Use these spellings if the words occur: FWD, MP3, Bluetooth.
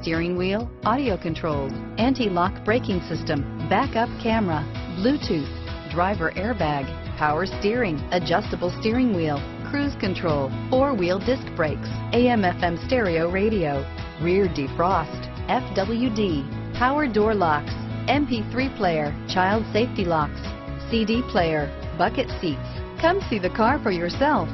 steering wheel audio controls, anti-lock braking system, backup camera, Bluetooth, driver airbag, power steering, adjustable steering wheel, cruise control, four-wheel disc brakes, AM/FM stereo radio, rear defrost, FWD, power door locks, MP3 player, child safety locks, CD player, bucket seats. Come see the car for yourself.